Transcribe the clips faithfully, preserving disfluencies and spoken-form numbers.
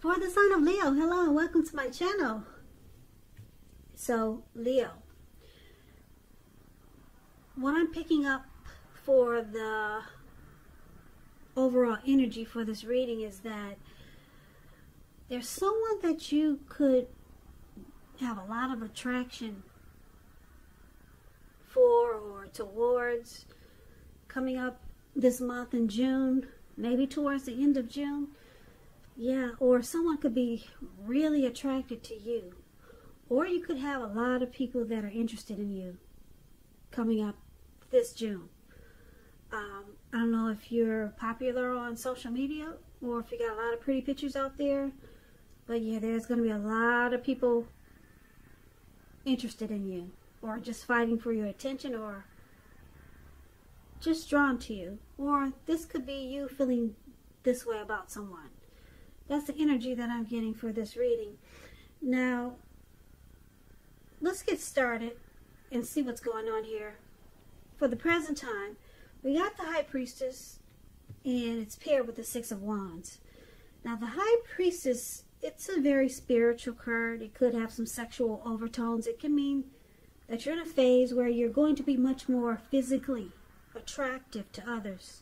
For the sign of Leo, hello and welcome to my channel. So, Leo, what I'm picking up for the overall energy for this reading is that there's someone that you could have a lot of attraction for or towards coming up this month in June, maybe towards the end of June. Yeah, or someone could be really attracted to you. Or you could have a lot of people that are interested in you coming up this June. Um, I don't know if you're popular on social media or if you got a lot of pretty pictures out there. But yeah, there's going to be a lot of people interested in you. Or just fighting for your attention or just drawn to you. Or this could be you feeling this way about someone. That's the energy that I'm getting for this reading. Now, let's get started and see what's going on here. For the present time, we got the High Priestess, and it's paired with the Six of Wands. Now, the High Priestess, it's a very spiritual card. It could have some sexual overtones. It can mean that you're in a phase where you're going to be much more physically attractive to others.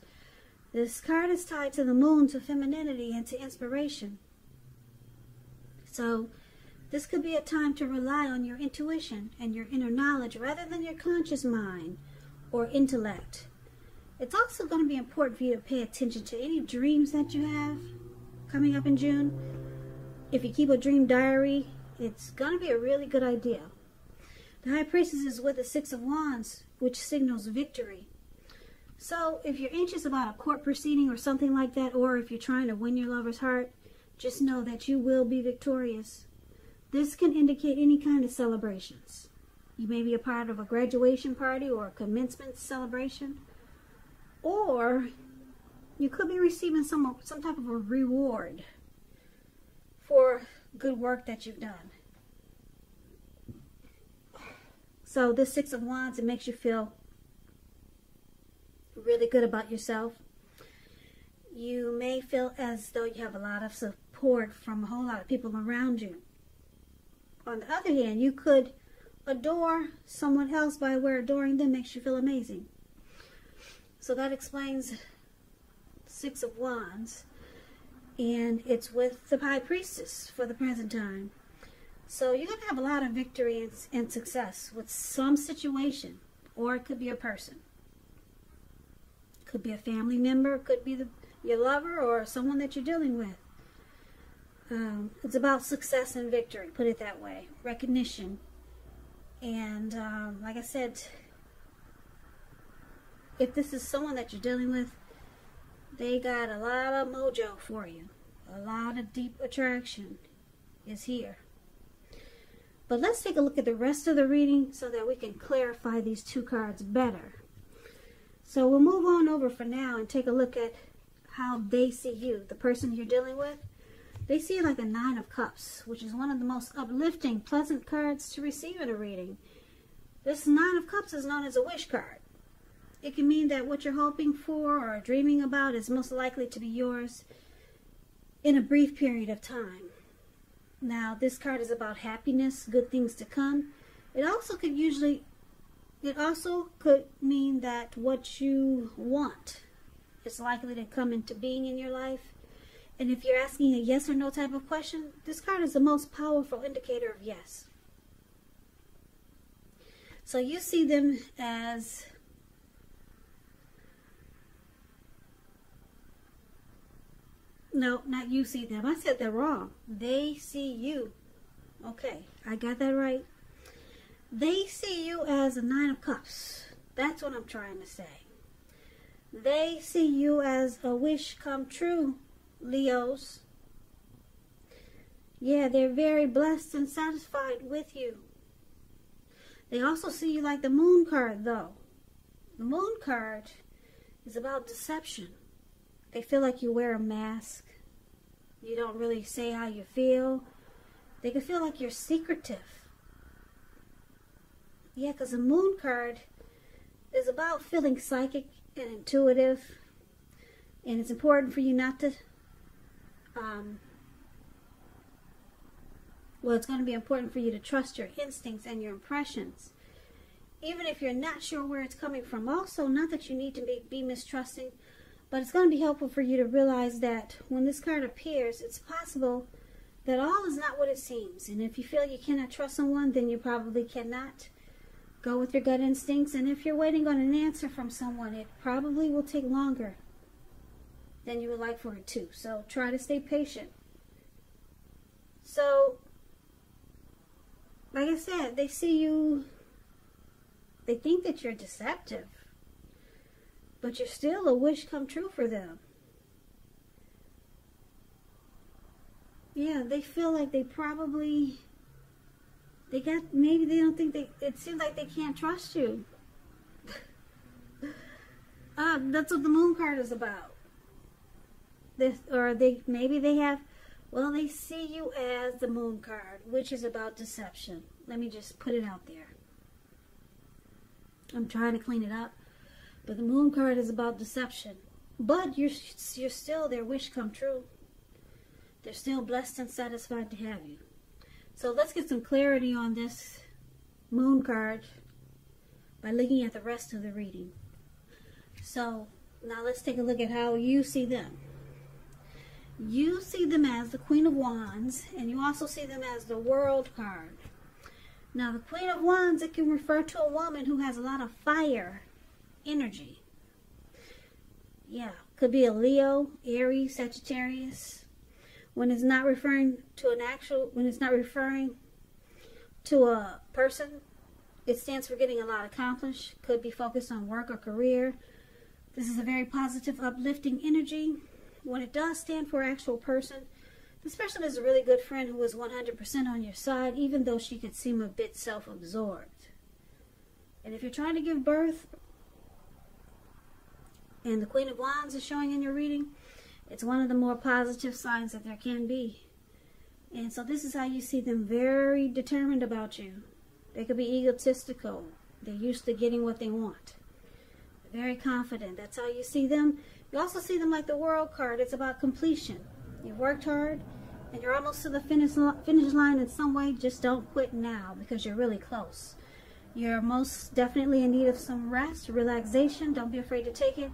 This card is tied to the moon, to femininity, and to inspiration. So, this could be a time to rely on your intuition and your inner knowledge rather than your conscious mind or intellect. It's also going to be important for you to pay attention to any dreams that you have coming up in June. If you keep a dream diary, it's going to be a really good idea. The High Priestess is with the Six of Wands, which signals victory. So, if you're anxious about a court proceeding or something like that, or if you're trying to win your lover's heart, just know that you will be victorious. This can indicate any kind of celebrations. You may be a part of a graduation party or a commencement celebration, or you could be receiving some, some type of a reward for good work that you've done. So, this Six of Wands, it makes you feel really good about yourself. You may feel as though you have a lot of support from a whole lot of people around you. On the other hand, you could adore someone else by where adoring them makes you feel amazing. So that explains Six of Wands, and it's with the High Priestess for the present time. So you're going to have a lot of victory and, and success with some situation, or it could be a person. Could be a family member, could be the, your lover or someone that you're dealing with. Um, it's about success and victory, put it that way. Recognition. And um, like I said, if this is someone that you're dealing with, they got a lot of mojo for you. A lot of deep attraction is here. But let's take a look at the rest of the reading so that we can clarify these two cards better. So we'll move on over for now and take a look at how they see you, the person you're dealing with. They see you like the Nine of Cups, which is one of the most uplifting, pleasant cards to receive in a reading. This Nine of Cups is known as a wish card. It can mean that what you're hoping for or dreaming about is most likely to be yours in a brief period of time. Now, this card is about happiness, good things to come. It also could usually... It also could mean that what you want is likely to come into being in your life. And if you're asking a yes or no type of question, this card is the most powerful indicator of yes. So you see them as no, not you see them. I said that wrong. They see you. Okay, I got that right. They see you as a Nine of Cups. That's what I'm trying to say. They see you as a wish come true, Leos. Yeah, they're very blessed and satisfied with you. They also see you like the Moon card, though. The Moon card is about deception. They feel like you wear a mask. You don't really say how you feel. They can feel like you're secretive. Yeah, because the Moon card is about feeling psychic and intuitive. And it's important for you not to um, Well, it's going to be important for you to trust your instincts and your impressions. Even if you're not sure where it's coming from, also, not that you need to be, be mistrusting, but it's going to be helpful for you to realize that when this card appears, it's possible that all is not what it seems. And if you feel you cannot trust someone, then you probably cannot. Go with your gut instincts. And if you're waiting on an answer from someone, it probably will take longer than you would like for it to. So try to stay patient. So, like I said, they see you, they think that you're deceptive, but you're still a wish come true for them. Yeah, they feel like they probably, they got, maybe they don't think they, it seems like they can't trust you. uh, that's what the moon card is about. This, or they, maybe they have, well, they see you as the moon card, which is about deception. Let me just put it out there. I'm trying to clean it up, but the moon card is about deception. But you're, you're still their wish come true. They're still blessed and satisfied to have you. So let's get some clarity on this moon card by looking at the rest of the reading. So now let's take a look at how you see them. You see them as the Queen of Wands, and you also see them as the World card. Now the Queen of Wands, it can refer to a woman who has a lot of fire energy. Yeah, could be a Leo, Aries, Sagittarius. When it's not referring to an actual, when it's not referring to a person, it stands for getting a lot accomplished. Could be focused on work or career. This is a very positive, uplifting energy. When it does stand for an actual person, this person is a really good friend who is one hundred percent on your side, even though she could seem a bit self-absorbed. And if you're trying to give birth, and the Queen of Wands is showing in your reading, it's one of the more positive signs that there can be. And so this is how you see them, very determined about you. They could be egotistical. They're used to getting what they want. Very confident. That's how you see them. You also see them like the World card. It's about completion. You've worked hard, and you're almost to the finish finish line in some way. Just don't quit now because you're really close. You're most definitely in need of some rest, relaxation. Don't be afraid to take it,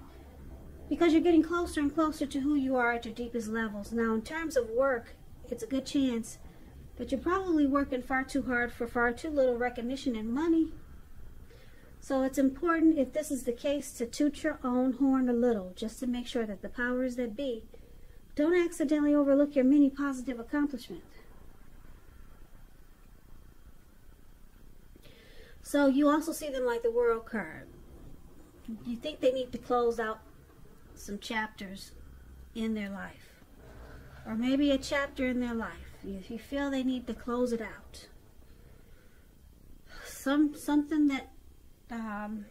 because you're getting closer and closer to who you are at your deepest levels. Now, in terms of work, it's a good chance that you're probably working far too hard for far too little recognition and money. So it's important, if this is the case, to toot your own horn a little, just to make sure that the powers that be don't accidentally overlook your many positive accomplishments. So you also see them like the World card. You think they need to close out some chapters in their life, or maybe a chapter in their life. If you feel they need to close it out, some something that um,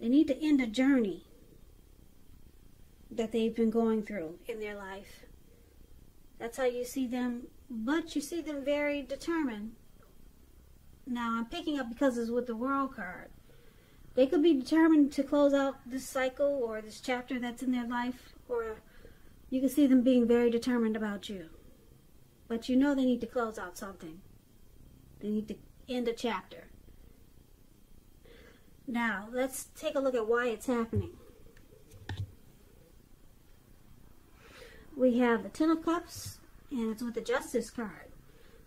they need to end a journey that they've been going through in their life. That's how you see them, but you see them very determined. Now I'm picking up, because it's with the World card, they could be determined to close out this cycle or this chapter that's in their life, or you can see them being very determined about you. But you know they need to close out something. They need to end a chapter. Now, let's take a look at why it's happening. We have the Ten of Cups, and it's with the Justice card.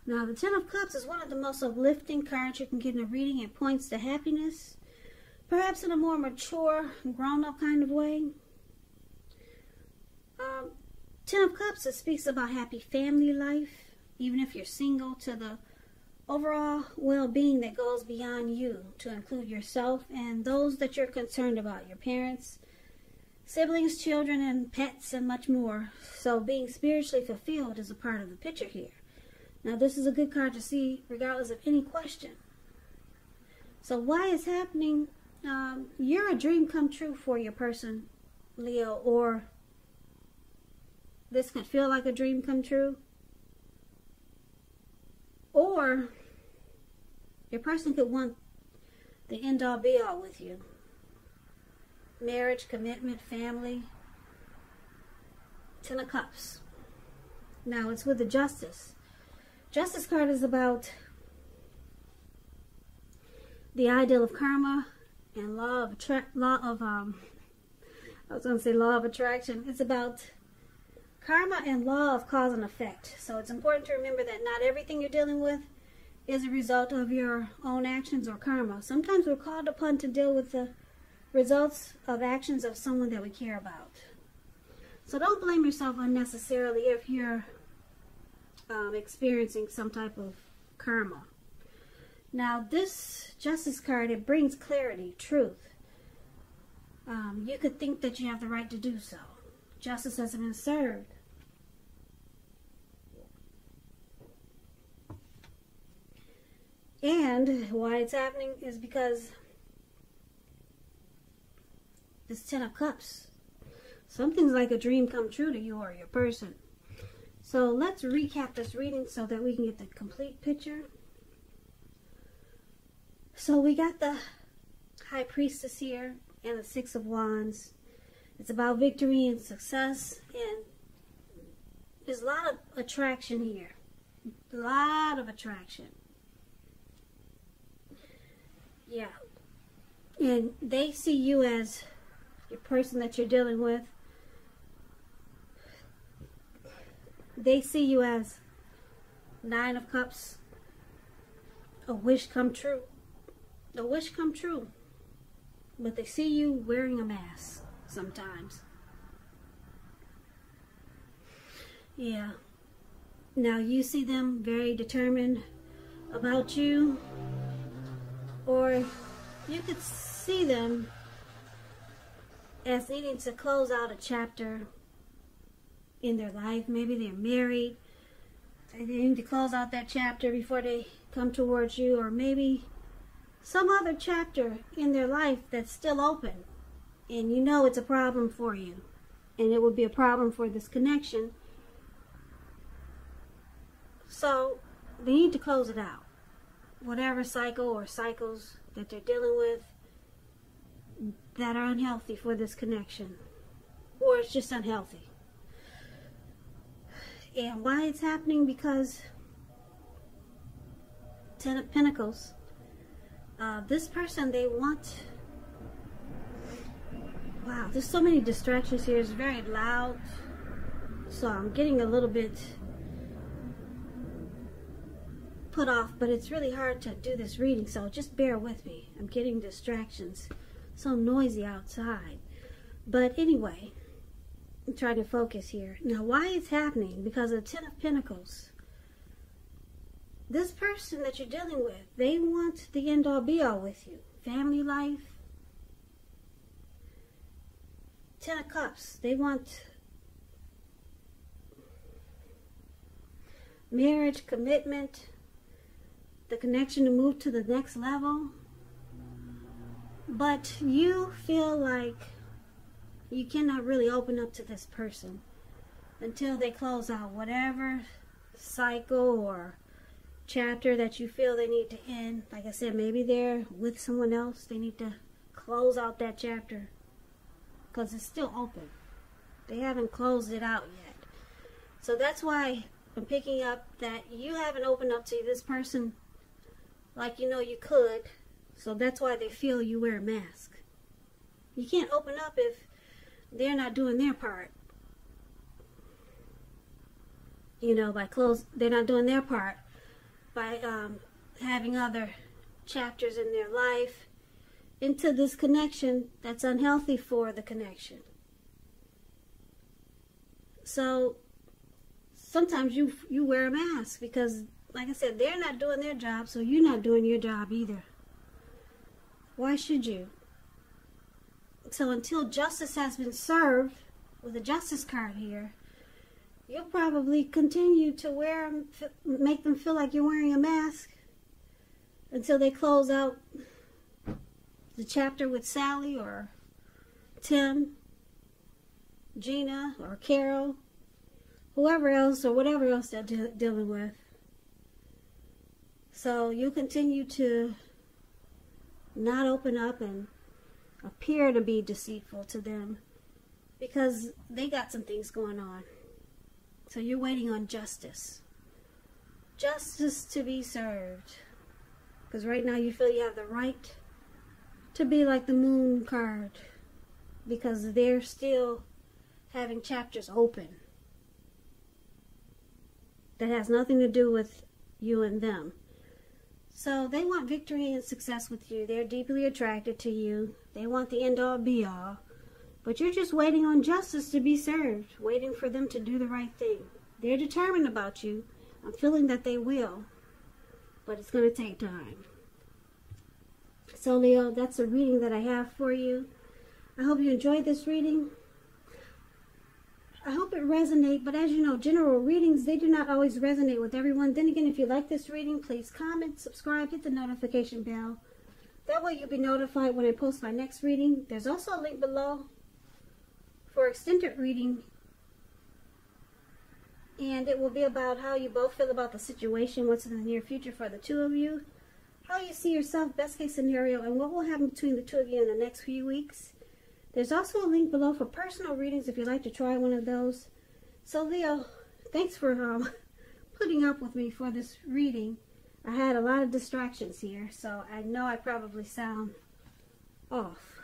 Now, the Ten of Cups is one of the most uplifting cards you can get in a reading. It points to happiness, perhaps in a more mature, grown-up kind of way. Um, Ten of Cups, it speaks about happy family life, even if you're single, to the overall well-being that goes beyond you, to include yourself and those that you're concerned about, your parents, siblings, children, and pets, and much more. So being spiritually fulfilled is a part of the picture here. Now, this is a good card to see regardless of any question. So why is happening? Um, you're a dream come true for your person, Leo, or this could feel like a dream come true, or your person could want the end all be all with you. Marriage, commitment, family. Ten of Cups. Now it's with the Justice. Justice card is about the ideal of karma and law of attract, law of um I was going to say law of attraction. It's about karma and law of cause and effect. So it's important to remember that not everything you're dealing with is a result of your own actions or karma. Sometimes we're called upon to deal with the results of actions of someone that we care about. So don't blame yourself unnecessarily if you're um, experiencing some type of karma. Now this Justice card, it brings clarity, truth. Um, you could think that you have the right to do so. Justice hasn't been served. And why it's happening is because this Ten of Cups. Something's like a dream come true to you or your person. So let's recap this reading so that we can get the complete picture. So we got the High Priestess here and the Six of Wands. It's about victory and success, and there's a lot of attraction here. A lot of attraction. Yeah. And they see you as your person that you're dealing with. They see you as Nine of Cups, a wish come true. A wish come true. But they see you wearing a mask sometimes. Yeah. Now you see them very determined about you. Or you could see them as needing to close out a chapter in their life. Maybe they're married. They need to close out that chapter before they come towards you. Or maybe some other chapter in their life that's still open, and you know it's a problem for you, and it would be a problem for this connection, so they need to close it out. Whatever cycle or cycles that they're dealing with that are unhealthy for this connection, or it's just unhealthy. And why it's happening, because Ten of Pentacles. Uh, this person, they want, wow, there's so many distractions here. It's very loud, so I'm getting a little bit put off, but it's really hard to do this reading, so just bear with me. I'm getting distractions, so noisy outside. But anyway, I'm trying to focus here. Now, why it's happening, because of the Ten of Pentacles. This person that you're dealing with, they want the end-all be-all with you. Family life. Ten of Cups. They want marriage, commitment, the connection to move to the next level. But you feel like you cannot really open up to this person until they close out whatever cycle or chapter that you feel they need to end. Like I said, maybe they're with someone else. They need to close out that chapter because it's still open. They haven't closed it out yet. So that's why I'm picking up that you haven't opened up to this person like you know you could. So that's why they feel you wear a mask. You can't open up if they're not doing their part. You know, by close, they're not doing their part. By um, having other chapters in their life into this connection that's unhealthy for the connection. So sometimes you you wear a mask because, like I said, they're not doing their job, so you're not doing your job either. Why should you? So until justice has been served, with a Justice card here, you'll probably continue to wear, make them feel like you're wearing a mask until they close out the chapter with Sally or Tim, Gina or Carol, whoever else or whatever else they're de dealing with. So you'll continue to not open up and appear to be deceitful to them because they got some things going on. So you're waiting on justice. Justice to be served. Because right now you feel you have the right to be like the moon card. Because they're still having chapters open. That has nothing to do with you and them. So they want victory and success with you. They're deeply attracted to you. They want the end-all be-all. But you're just waiting on justice to be served. Waiting for them to do the right thing. They're determined about you. I'm feeling that they will. But it's going to take time. So Leo, that's a reading that I have for you. I hope you enjoyed this reading. I hope it resonates, but as you know, general readings, they do not always resonate with everyone. Then again, if you like this reading, please comment, subscribe, hit the notification bell. That way you'll be notified when I post my next reading. There's also a link below for extended reading. And it will be about how you both feel about the situation, what's in the near future for the two of you, how you see yourself, best case scenario, and what will happen between the two of you in the next few weeks. There's also a link below for personal readings if you'd like to try one of those. So Leo, thanks for um, putting up with me for this reading. I had a lot of distractions here, so I know I probably sound off.